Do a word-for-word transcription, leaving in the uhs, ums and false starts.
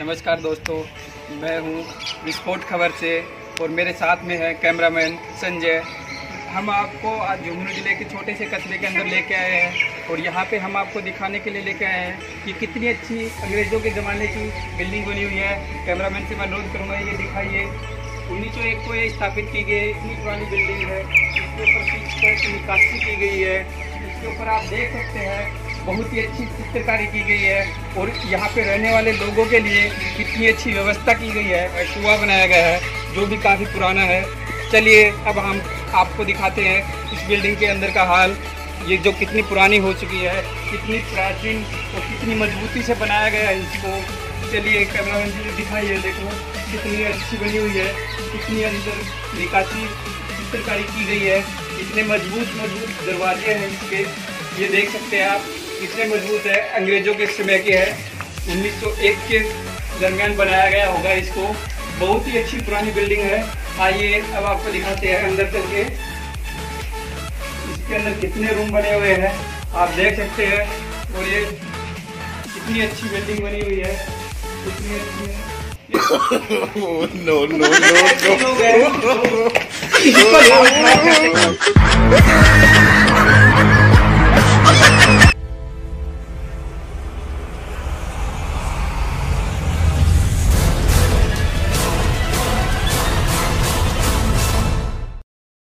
नमस्कार दोस्तों, मैं हूँ विस्फोट खबर से और मेरे साथ में है कैमरामैन संजय। हम आपको आज झुंझुनू ज़िले के छोटे से कस्बे के अंदर लेके आए हैं और यहाँ पे हम आपको दिखाने के लिए लेके आए हैं कि कितनी अच्छी अंग्रेज़ों के ज़माने की बिल्डिंग बनी हुई है। कैमरामैन से मैं अनुरोध करूँगा ये दिखाइए। उन्नीस सौ एक को ये स्थापित की गई इतनी पुरानी बिल्डिंग है। इसके ऊपर पिच पर निकासी की गई है। इसके ऊपर आप देख सकते हैं बहुत ही अच्छी चित्रकारी की गई है और यहाँ पे रहने वाले लोगों के लिए कितनी अच्छी व्यवस्था की गई है। कुआं बनाया गया है जो भी काफ़ी पुराना है। चलिए अब हम आपको दिखाते हैं इस बिल्डिंग के अंदर का हाल, ये जो कितनी पुरानी हो चुकी है, कितनी प्राचीन और कितनी मजबूती से बनाया गया है इसको। चलिए कैमरामैन जी दिखाइए, देखो कितनी अच्छी बनी हुई है, कितनी अंदर निकासी चित्रकारी की गई है। इतने मजबूत मजबूत दरवाजे हैं इसके, ये देख सकते हैं आप कितने मजबूत है। अंग्रेज़ों के समय के है, उन्नीस सौ एक के दरमियान बनाया गया होगा इसको। बहुत ही अच्छी पुरानी बिल्डिंग है। आइए अब आपको दिखाते हैं अंदर चल के। इसके अंदर कितने रूम बने हुए हैं आप देख सकते हैं और ये कितनी अच्छी बिल्डिंग बनी हुई है, कितनी अच्छी है। No no no no